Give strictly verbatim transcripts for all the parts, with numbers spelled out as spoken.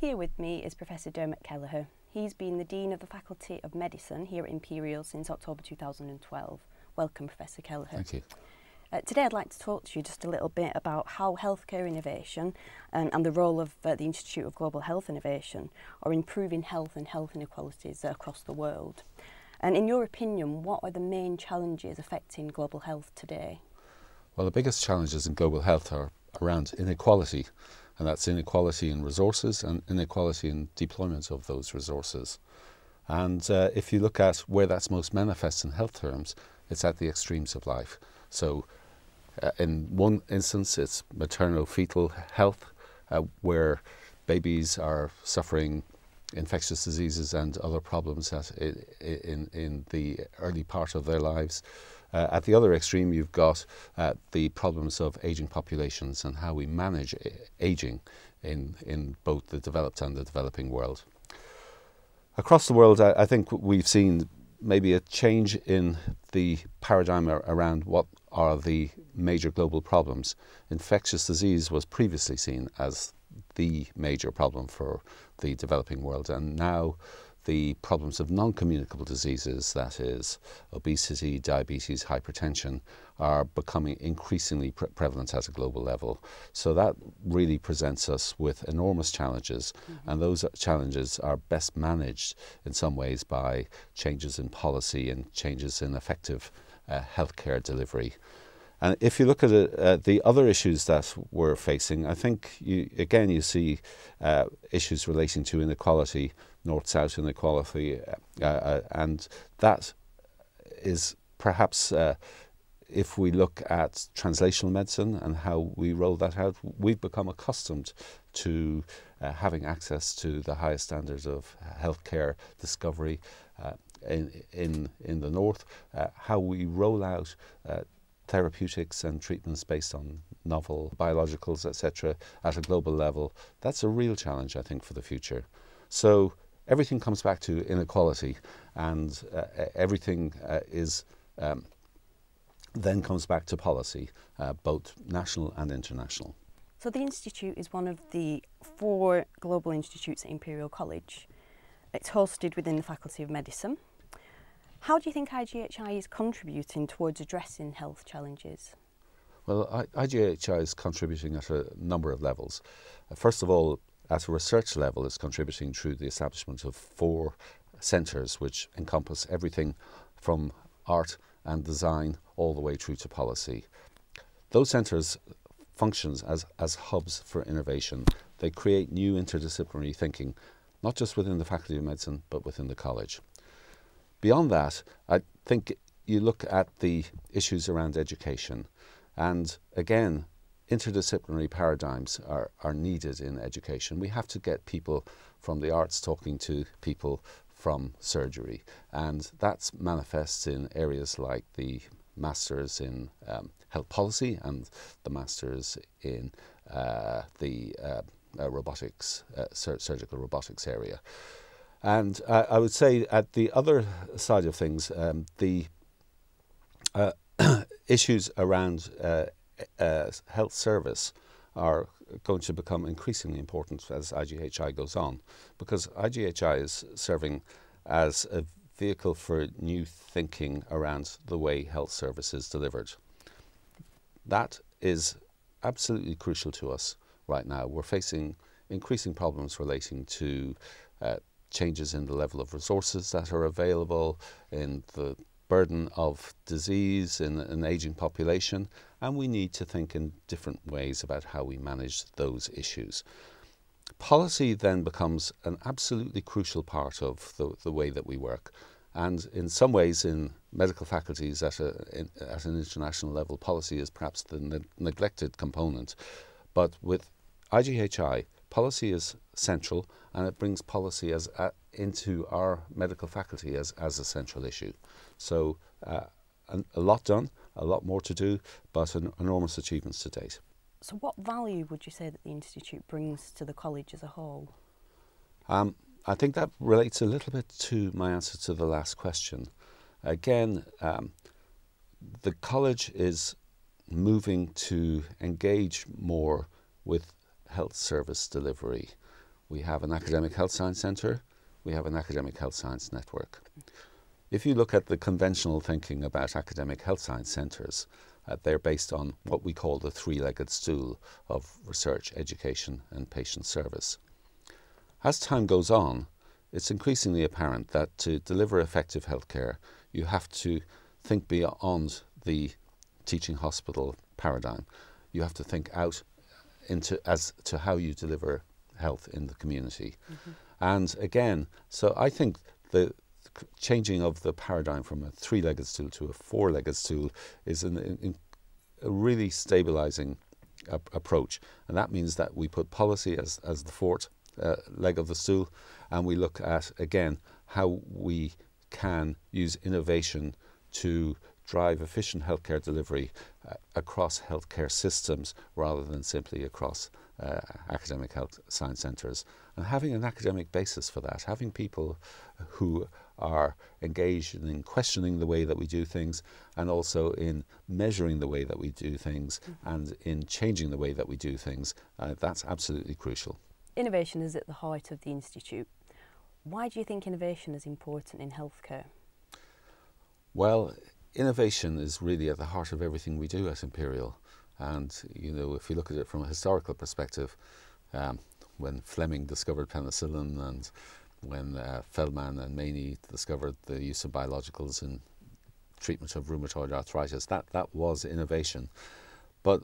Here with me is Professor Dermot Kelleher. He's been the Dean of the Faculty of Medicine here at Imperial since October two thousand twelve. Welcome, Professor Kelleher. Thank you. Uh, today I'd like to talk to you just a little bit about how healthcare innovation and, and the role of uh, the Institute of Global Health Innovation are improving health and health inequalities uh, across the world. And in your opinion, what are the main challenges affecting global health today? Well, the biggest challenges in global health are around inequality, and that's inequality in resources and inequality in deployment of those resources. And uh, if you look at where that's most manifest in health terms, it's at the extremes of life. So uh, in one instance, it's maternal-fetal health, uh, where babies are suffering infectious diseases and other problems at, in, in the early part of their lives. Uh, at the other extreme, you've got uh, the problems of aging populations and how we manage aging in, in both the developed and the developing world. Across the world, I, I think we've seen maybe a change in the paradigm around what are the major global problems. Infectious disease was previously seen as the major problem for the developing world, and now the problems of non-communicable diseases, that is obesity, diabetes, hypertension, are becoming increasingly pre prevalent at a global level. So that really presents us with enormous challenges, mm-hmm. and those challenges are best managed in some ways by changes in policy and changes in effective uh, healthcare delivery. And if you look at uh, the other issues that we're facing, I think, you, again, you see uh, issues relating to inequality, north-south inequality, uh, uh, and that is perhaps, uh, if we look at translational medicine and how we roll that out, we've become accustomed to uh, having access to the highest standards of healthcare discovery uh, in, in, in the north, uh, how we roll out uh, therapeutics and treatments based on novel biologicals, et cetera, at a global level. That's a real challenge, I think, for the future. So everything comes back to inequality, and uh, everything uh, is um, then comes back to policy, uh, both national and international. So the Institute is one of the four global institutes at Imperial College. It's hosted within the Faculty of Medicine. How do you think I G H I is contributing towards addressing health challenges? Well, I G H I is contributing at a number of levels. First of all, at a research level, it's contributing through the establishment of four centres which encompass everything from art and design all the way through to policy. Those centres function as, as hubs for innovation. They create new interdisciplinary thinking, not just within the Faculty of Medicine, but within the college. Beyond that, I think you look at the issues around education, and again, interdisciplinary paradigms are, are needed in education. We have to get people from the arts talking to people from surgery, and that manifests in areas like the Masters in um, Health Policy and the Masters in uh, the uh, uh, robotics, uh, sur surgical robotics area. And uh, I would say at the other side of things, um, the uh, issues around uh, uh, health service are going to become increasingly important as I G H I goes on, because I G H I is serving as a vehicle for new thinking around the way health service is delivered. That is absolutely crucial to us right now. We're facing increasing problems relating to uh, changes in the level of resources that are available, in the burden of disease in an aging population, and we need to think in different ways about how we manage those issues. Policy then becomes an absolutely crucial part of the, the way that we work, and in some ways in medical faculties at, a, in, at an international level, policy is perhaps the ne neglected component, but with I G H I, policy is central, and it brings policy as uh, into our medical faculty as, as a central issue. So uh, an, a lot done, a lot more to do, but an, enormous achievements to date. So what value would you say that the Institute brings to the college as a whole? Um, I think that relates a little bit to my answer to the last question. Again, um, the college is moving to engage more with health service delivery. We have an academic health science centre. We have an academic health science network. If you look at the conventional thinking about academic health science centres, uh, they're based on what we call the three-legged stool of research, education and patient service. As time goes on, it's increasingly apparent that to deliver effective healthcare, you have to think beyond the teaching hospital paradigm. You have to think out into as to how you deliver health in the community. Mm-hmm. And again, so I think the changing of the paradigm from a three-legged stool to a four-legged stool is an, an, a really stabilizing ap- approach. And that means that we put policy as, as the fourth uh, leg of the stool, and we look at, again, how we can use innovation to drive efficient healthcare delivery uh, across healthcare systems rather than simply across uh, academic health science centres. And having an academic basis for that, having people who are engaged in questioning the way that we do things and also in measuring the way that we do things mm-hmm. and in changing the way that we do things, uh, that's absolutely crucial. Innovation is at the heart of the Institute. Why do you think innovation is important in healthcare? Well, innovation is really at the heart of everything we do at Imperial. And, you know, if you look at it from a historical perspective, um, when Fleming discovered penicillin and when uh, Feldman and Maney discovered the use of biologicals in treatment of rheumatoid arthritis, that, that was innovation. But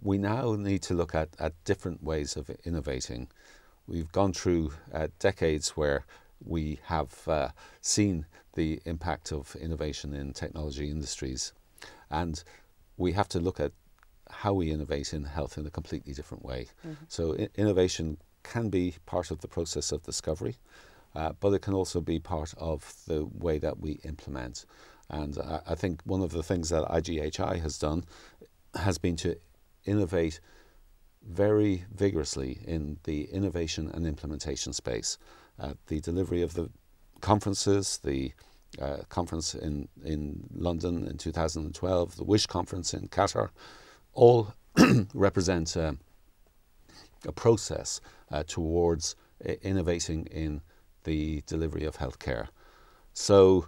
we now need to look at, at different ways of innovating. We've gone through uh, decades where we have uh, seen the impact of innovation in technology industries, and we have to look at how we innovate in health in a completely different way. Mm-hmm. So i- innovation can be part of the process of discovery, uh, but it can also be part of the way that we implement. And I, I think one of the things that I G H I has done has been to innovate very vigorously in the innovation and implementation space. Uh, the delivery of the conferences, the uh, conference in, in London in two thousand twelve, the WISH conference in Qatar, all represent uh, a process uh, towards uh, innovating in the delivery of healthcare. So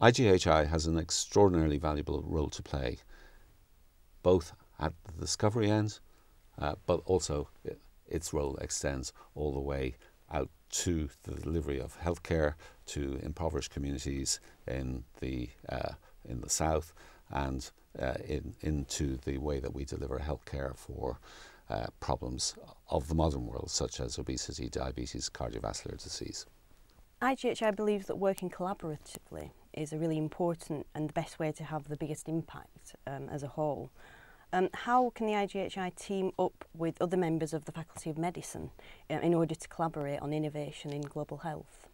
I G H I has an extraordinarily valuable role to play, both at the discovery end, uh, but also it, its role extends all the way out to the delivery of healthcare to impoverished communities in the uh, in the south, and uh, in, into the way that we deliver healthcare for uh, problems of the modern world, such as obesity, diabetes, cardiovascular disease. I G H I believes that working collaboratively is a really important and the best way to have the biggest impact um, as a whole. Um, how can the I G H I team up with other members of the Faculty of Medicine uh, in order to collaborate on innovation in global health?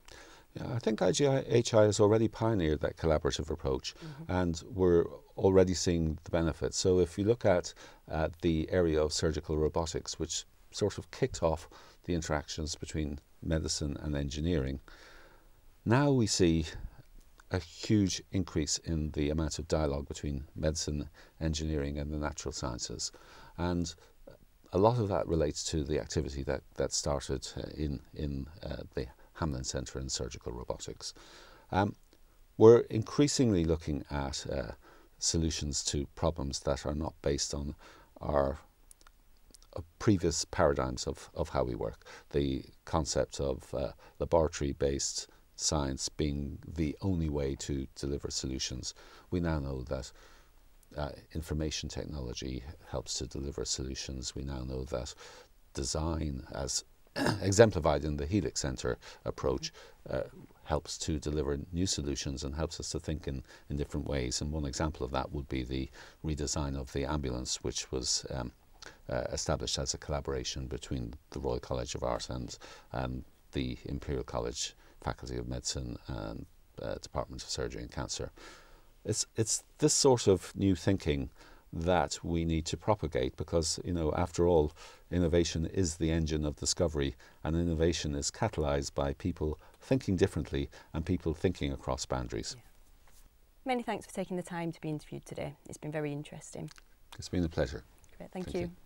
Yeah, I think I G H I has already pioneered that collaborative approach, mm-hmm. and we're already seeing the benefits. So if you look at uh, the area of surgical robotics, which sort of kicked off the interactions between medicine and engineering, now we see a huge increase in the amount of dialogue between medicine, engineering and the natural sciences. And a lot of that relates to the activity that, that started in, in uh, the Hamlin Center in surgical robotics. Um, we're increasingly looking at uh, solutions to problems that are not based on our uh, previous paradigms of, of how we work. The concept of uh, laboratory-based science being the only way to deliver solutions. We now know that uh, information technology helps to deliver solutions. We now know that design, as exemplified in the Helix Centre approach, uh, helps to deliver new solutions and helps us to think in, in different ways. And one example of that would be the redesign of the ambulance, which was um, uh, established as a collaboration between the Royal College of Art and um, the Imperial College Faculty of Medicine and uh, Department of Surgery and Cancer. It's, it's this sort of new thinking that we need to propagate because, you know, after all, innovation is the engine of discovery, and innovation is catalyzed by people thinking differently and people thinking across boundaries. Yeah. Many thanks for taking the time to be interviewed today. It's been very interesting. It's been a pleasure. Great, thank, thank you. you.